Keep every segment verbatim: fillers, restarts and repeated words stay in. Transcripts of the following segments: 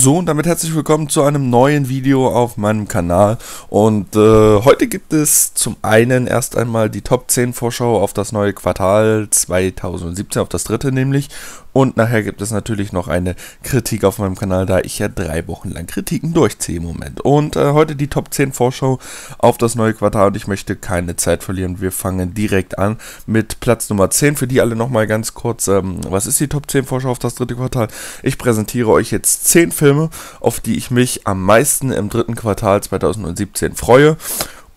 So, und damit herzlich willkommen zu einem neuen Video auf meinem Kanal. Und äh, heute gibt es zum einen erst einmal die Top zehn Vorschau auf das neue Quartal zweitausendsiebzehn, auf das dritte nämlich. Und nachher gibt es natürlich noch eine Kritik auf meinem Kanal, da ich ja drei Wochen lang Kritiken durchziehe im Moment. Und äh, heute die Top zehn Vorschau auf das neue Quartal und ich möchte keine Zeit verlieren. Wir fangen direkt an mit Platz Nummer zehn. Für die alle nochmal ganz kurz, ähm, was ist die Top zehn Vorschau auf das dritte Quartal? Ich präsentiere euch jetzt zehn Filme, auf die ich mich am meisten im dritten Quartal zweitausendsiebzehn freue.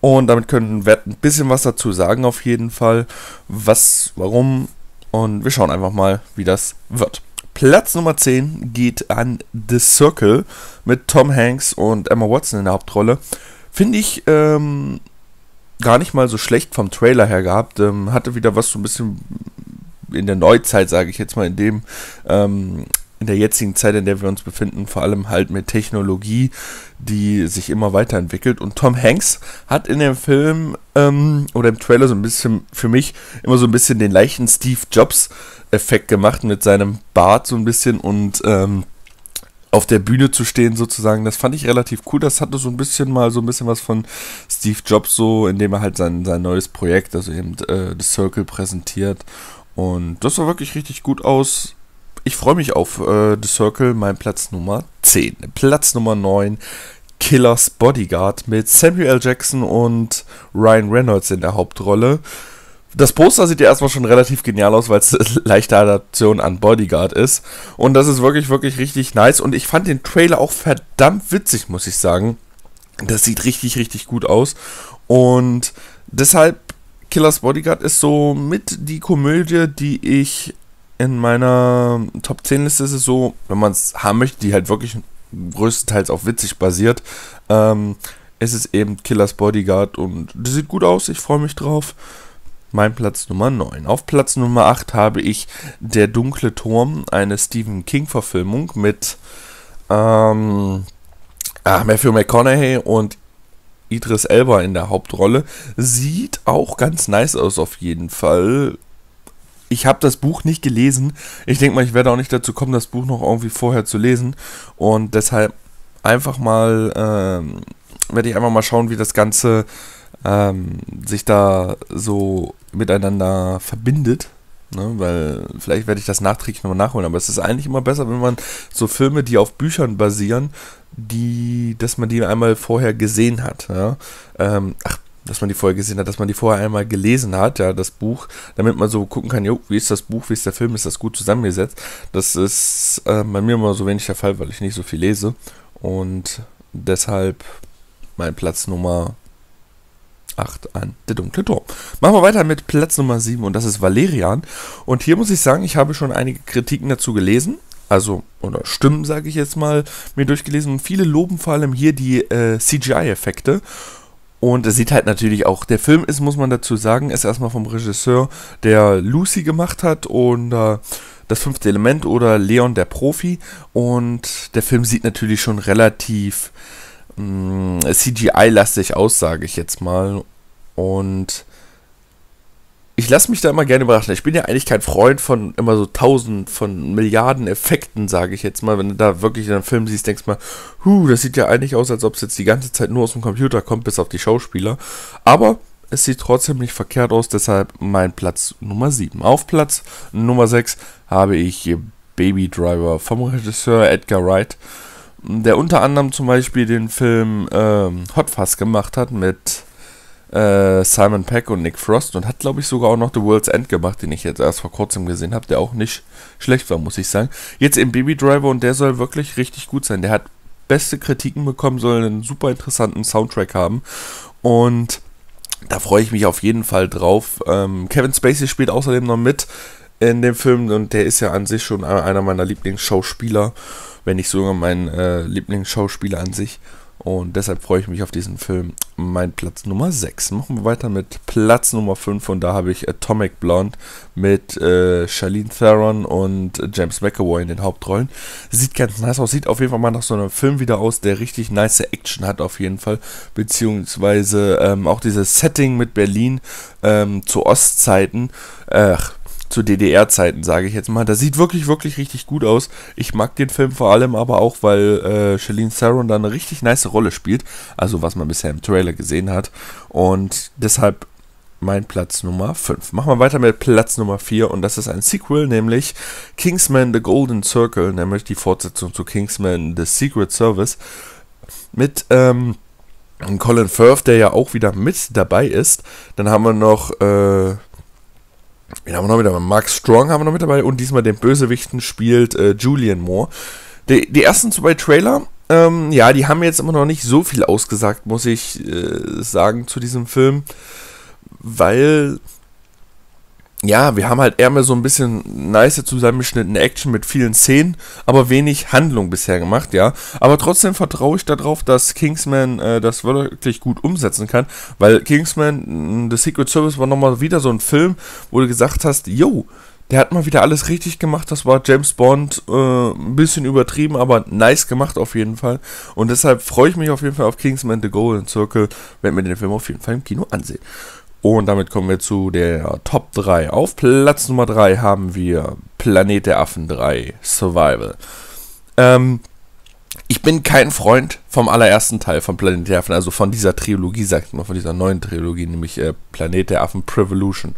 Und damit können wir ein bisschen was dazu sagen auf jeden Fall. Was, warum? Und wir schauen einfach mal, wie das wird. Platz Nummer zehn geht an The Circle mit Tom Hanks und Emma Watson in der Hauptrolle. Finde ich ähm, gar nicht mal so schlecht vom Trailer her gehabt. Ähm, hatte wieder was so ein bisschen in der Neuzeit, sage ich jetzt mal, in dem... Ähm, in der jetzigen Zeit, in der wir uns befinden, vor allem halt mit Technologie, die sich immer weiterentwickelt. Und Tom Hanks hat in dem Film ähm, oder im Trailer so ein bisschen, für mich, immer so ein bisschen den leichten Steve Jobs-Effekt gemacht mit seinem Bart so ein bisschen und ähm, auf der Bühne zu stehen sozusagen. Das fand ich relativ cool. Das hatte so ein bisschen mal so ein bisschen was von Steve Jobs so, indem er halt sein, sein neues Projekt, also eben äh, The Circle, präsentiert. Und das sah wirklich richtig gut aus. Ich freue mich auf äh, The Circle, mein Platz Nummer zehn. Platz Nummer neun, Killer's Bodyguard mit Samuel L. Jackson und Ryan Reynolds in der Hauptrolle. Das Poster sieht ja erstmal schon relativ genial aus, weil es eine leichte Adaption an Bodyguard ist. Und das ist wirklich, wirklich richtig nice. Und ich fand den Trailer auch verdammt witzig, muss ich sagen. Das sieht richtig, richtig gut aus. Und deshalb, Killer's Bodyguard ist so mit die Komödie, die ich... In meiner Top zehn Liste ist es so, wenn man es haben möchte, die halt wirklich größtenteils auf witzig basiert, ähm, ist es eben Killer's Bodyguard und das sieht gut aus, ich freue mich drauf. Mein Platz Nummer neun. Auf Platz Nummer acht habe ich Der Dunkle Turm, eine Stephen King-Verfilmung mit ähm, ah, Matthew McConaughey und Idris Elba in der Hauptrolle. Sieht auch ganz nice aus auf jeden Fall. Ich habe das Buch nicht gelesen. Ich denke mal, ich werde auch nicht dazu kommen, das Buch noch irgendwie vorher zu lesen. Und deshalb einfach mal, ähm, werde ich einfach mal schauen, wie das Ganze ähm, sich da so miteinander verbindet. Ne? Weil vielleicht werde ich das nachträglich nochmal nachholen. Aber es ist eigentlich immer besser, wenn man so Filme, die auf Büchern basieren, die, dass man die einmal vorher gesehen hat. Ja? Ähm, ach, dass man die vorher gesehen hat, dass man die vorher einmal gelesen hat, ja, das Buch, damit man so gucken kann, jo, wie ist das Buch, wie ist der Film, ist das gut zusammengesetzt? Das ist äh, bei mir immer so wenig der Fall, weil ich nicht so viel lese und deshalb mein Platz Nummer acht an Der Dunkle Turm. Machen wir weiter mit Platz Nummer sieben und das ist Valerian und hier muss ich sagen, ich habe schon einige Kritiken dazu gelesen. Also, oder Stimmen, sage ich jetzt mal, mir durchgelesen und viele loben vor allem hier die äh, C G I-Effekte. Und es sieht halt natürlich auch, der Film ist, muss man dazu sagen, ist erstmal vom Regisseur, der Lucy gemacht hat und äh, das fünfte Element oder Leon der Profi. Und der Film sieht natürlich schon relativ mh, C G I-lastig aus, sage ich jetzt mal. Und ich lasse mich da immer gerne überraschen. Ich bin ja eigentlich kein Freund von immer so tausend, von Milliarden Effekten, sage ich jetzt mal. Wenn du da wirklich einen Film siehst, denkst du mal, huh, das sieht ja eigentlich aus, als ob es jetzt die ganze Zeit nur aus dem Computer kommt, bis auf die Schauspieler. Aber es sieht trotzdem nicht verkehrt aus, deshalb mein Platz Nummer sieben. Auf Platz Nummer sechs habe ich Baby Driver vom Regisseur Edgar Wright, der unter anderem zum Beispiel den Film ähm, Hot Fuzz gemacht hat mit... Simon Pegg und Nick Frost und hat, glaube ich, sogar auch noch The World's End gemacht, den ich jetzt erst vor kurzem gesehen habe, der auch nicht schlecht war, muss ich sagen. Jetzt im Baby Driver und der soll wirklich richtig gut sein. Der hat beste Kritiken bekommen, soll einen super interessanten Soundtrack haben und da freue ich mich auf jeden Fall drauf. Ähm, Kevin Spacey spielt außerdem noch mit in dem Film und der ist ja an sich schon einer meiner Lieblingsschauspieler, wenn nicht sogar mein äh, Lieblingsschauspieler an sich. Und deshalb freue ich mich auf diesen Film. Mein Platz Nummer sechs. Machen wir weiter mit Platz Nummer fünf. Und da habe ich Atomic Blonde mit äh, Charlize Theron und James McAvoy in den Hauptrollen. Sieht ganz nice aus. Sieht auf jeden Fall mal nach so einem Film wieder aus, der richtig nice Action hat auf jeden Fall. Beziehungsweise ähm, auch dieses Setting mit Berlin ähm, zu Ostzeiten. Ach, äh, zu D D R-Zeiten, sage ich jetzt mal. Das sieht wirklich, wirklich richtig gut aus. Ich mag den Film vor allem aber auch, weil äh, Charlize Theron da eine richtig nice Rolle spielt. Also was man bisher im Trailer gesehen hat. Und deshalb mein Platz Nummer fünf. Machen wir weiter mit Platz Nummer vier und das ist ein Sequel, nämlich Kingsman The Golden Circle, nämlich die Fortsetzung zu Kingsman The Secret Service mit ähm, Colin Firth, der ja auch wieder mit dabei ist. Dann haben wir noch äh, wen haben wir noch mit dabei? Mark Strong haben wir noch mit dabei und diesmal den Bösewichten spielt äh, Julianne Moore. Die, die ersten zwei Trailer, ähm, ja, die haben jetzt immer noch nicht so viel ausgesagt, muss ich äh, sagen, zu diesem Film. Weil, ja, wir haben halt eher mehr so ein bisschen nice zusammengeschnittene Action mit vielen Szenen, aber wenig Handlung bisher gemacht, ja. Aber trotzdem vertraue ich darauf, dass Kingsman äh, das wirklich gut umsetzen kann, weil Kingsman, The Secret Service war nochmal wieder so ein Film, wo du gesagt hast, yo, der hat mal wieder alles richtig gemacht, das war James Bond, äh, ein bisschen übertrieben, aber nice gemacht auf jeden Fall. Und deshalb freue ich mich auf jeden Fall auf Kingsman The Golden Circle, wenn wir den Film auf jeden Fall im Kino ansehen. Und damit kommen wir zu der Top drei. Auf Platz Nummer drei haben wir Planet der Affen drei, Survival. Ähm, ich bin kein Freund vom allerersten Teil von Planet der Affen, also von dieser Trilogie, sag ich mal, von dieser neuen Trilogie, nämlich äh, Planet der Affen Revolution.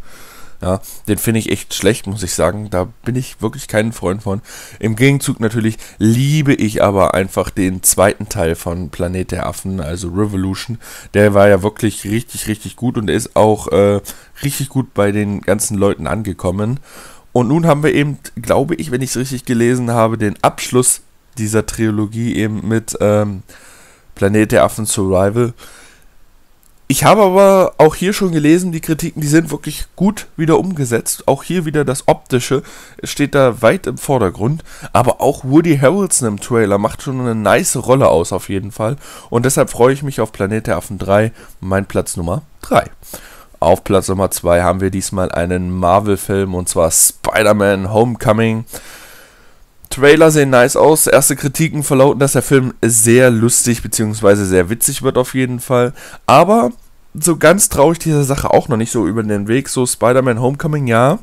Ja, den finde ich echt schlecht, muss ich sagen. Da bin ich wirklich kein Freund von. Im Gegenzug natürlich liebe ich aber einfach den zweiten Teil von Planet der Affen, also Revolution. Der war ja wirklich richtig, richtig gut und ist auch äh, richtig gut bei den ganzen Leuten angekommen. Und nun haben wir eben, glaube ich, wenn ich es richtig gelesen habe, den Abschluss dieser Trilogie eben mit ähm, Planet der Affen Survival. Ich habe aber auch hier schon gelesen, die Kritiken, die sind wirklich gut wieder umgesetzt. Auch hier wieder das Optische steht da weit im Vordergrund. Aber auch Woody Harrelson im Trailer macht schon eine nice Rolle aus auf jeden Fall. Und deshalb freue ich mich auf Planet der Affen drei, mein Platz Nummer drei. Auf Platz Nummer zwei haben wir diesmal einen Marvel-Film und zwar Spider-Man Homecoming. Trailer sehen nice aus, erste Kritiken verlauten, dass der Film sehr lustig bzw. sehr witzig wird auf jeden Fall, aber so ganz traue ich dieser Sache auch noch nicht so über den Weg, so Spider-Man Homecoming, ja,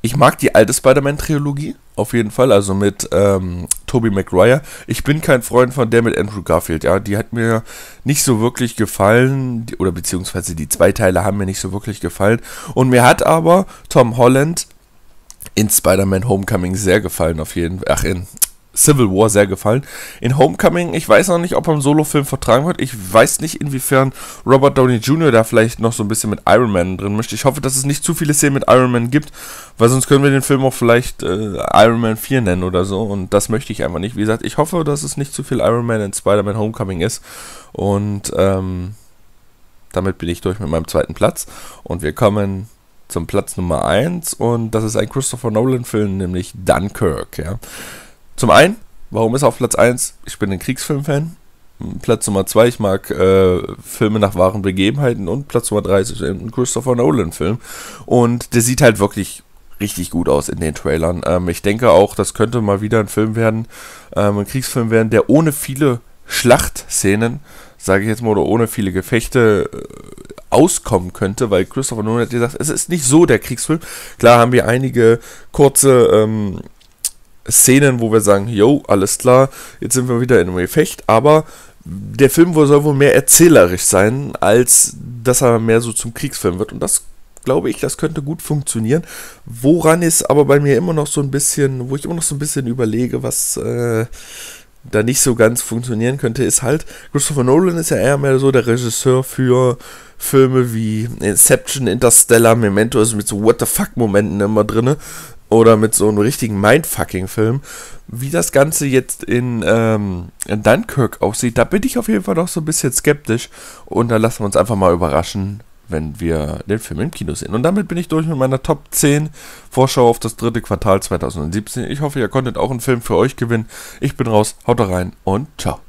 ich mag die alte Spider-Man-Trilogie auf jeden Fall, also mit ähm, Tobey Maguire, ich bin kein Freund von der mit Andrew Garfield, ja, die hat mir nicht so wirklich gefallen, oder beziehungsweise die zwei Teile haben mir nicht so wirklich gefallen und mir hat aber Tom Holland in Spider-Man Homecoming sehr gefallen, auf jeden Fall. Ach, in Civil War sehr gefallen. In Homecoming, ich weiß noch nicht, ob er einen Solo-Film vertragen wird. Ich weiß nicht, inwiefern Robert Downey Junior da vielleicht noch so ein bisschen mit Iron Man drin mischt. Ich hoffe, dass es nicht zu viele Szenen mit Iron Man gibt, weil sonst können wir den Film auch vielleicht äh, Iron Man vier nennen oder so. Und das möchte ich einfach nicht. Wie gesagt, ich hoffe, dass es nicht zu viel Iron Man in Spider-Man Homecoming ist. Und ähm, damit bin ich durch mit meinem zweiten Platz. Und wir kommen zum Platz Nummer eins und das ist ein Christopher Nolan Film, nämlich Dunkirk, ja. Zum einen, warum ist er auf Platz eins? Ich bin ein Kriegsfilm-Fan. Platz Nummer zwei, ich mag äh, Filme nach wahren Begebenheiten und Platz Nummer drei ist ein Christopher Nolan Film und der sieht halt wirklich richtig gut aus in den Trailern. Ähm, ich denke auch, das könnte mal wieder ein Film werden, ähm, ein Kriegsfilm werden, der ohne viele Schlachtszenen, sage ich jetzt mal, oder ohne viele Gefechte äh, auskommen könnte, weil Christopher Nolan hat gesagt, es ist nicht so der Kriegsfilm. Klar haben wir einige kurze ähm, Szenen, wo wir sagen, yo, alles klar, jetzt sind wir wieder in einem Gefecht, aber der Film soll wohl mehr erzählerisch sein, als dass er mehr so zum Kriegsfilm wird und das glaube ich, das könnte gut funktionieren. Woran ist aber bei mir immer noch so ein bisschen, wo ich immer noch so ein bisschen überlege, was äh, da nicht so ganz funktionieren könnte, ist halt, Christopher Nolan ist ja eher mehr so der Regisseur für Filme wie Inception, Interstellar, Memento, also mit so What the fuck-Momenten immer drin, oder mit so einem richtigen Mindfucking-Film. Wie das Ganze jetzt in, ähm, in Dunkirk aussieht, da bin ich auf jeden Fall noch so ein bisschen skeptisch und da lassen wir uns einfach mal überraschen, wenn wir den Film im Kino sehen. Und damit bin ich durch mit meiner Top zehn Vorschau auf das dritte Quartal zweitausendsiebzehn. Ich hoffe, ihr konntet auch einen Film für euch gewinnen. Ich bin raus, haut rein und ciao.